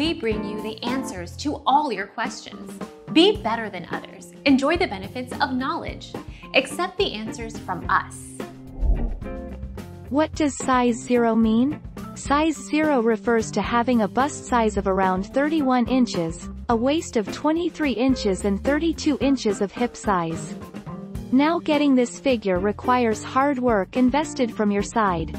we bring you the answers to all your questions. Be better than others. Enjoy the benefits of knowledge. Accept the answers from us. What does size 0 mean? Size 0 refers to having a bust size of around 31 inches, a waist of 23 inches and 32 inches of hip size. Now getting this figure requires hard work invested from your side.